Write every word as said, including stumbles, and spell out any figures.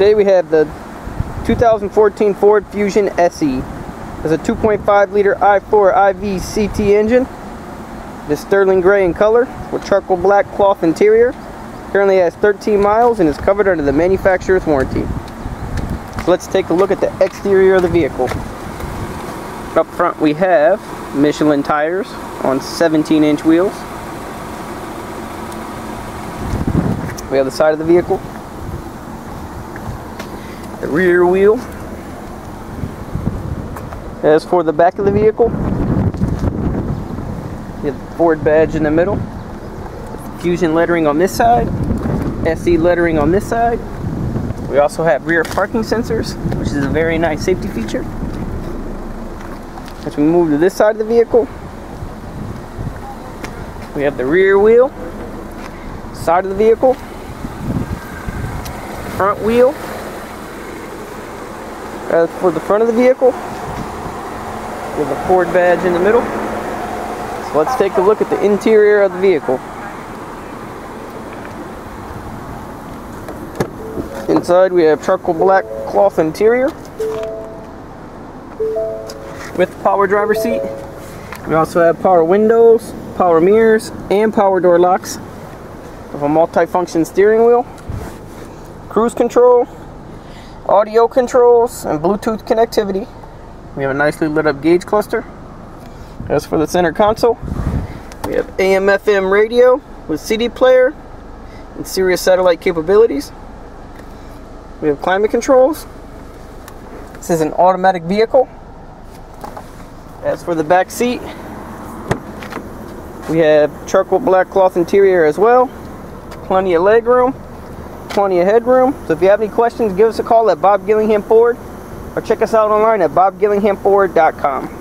Today we have the two thousand fourteen Ford Fusion S E. It's a two point five liter I four I V C T engine. It is sterling gray in color with charcoal black cloth interior. Currently has thirteen miles and is covered under the manufacturer's warranty. So let's take a look at the exterior of the vehicle. Up front we have Michelin tires on seventeen inch wheels. We have the side of the vehicle, the rear wheel. As for the back of the vehicle, you have the Ford badge in the middle, Fusion lettering on this side, S E lettering on this side. We also have rear parking sensors, which is a very nice safety feature. As we move to this side of the vehicle, we have the rear wheel, side of the vehicle, front wheel. As for the front of the vehicle, with the Ford badge in the middle. So let's take a look at the interior of the vehicle. Inside we have charcoal black cloth interior with power driver seat. We also have power windows, power mirrors, and power door locks. We have a multi-function steering wheel, cruise control, audio controls, and Bluetooth connectivity. We have a nicely lit up gauge cluster. As for the center console, we have A M F M radio with C D player and Sirius satellite capabilities. We have climate controls. This is an automatic vehicle. As for the back seat, we have charcoal black cloth interior as well. Plenty of leg room, plenty of headroom. So if you have any questions, give us a call at Bob Gillingham Ford or check us out online at Bob Gillingham Ford dot com.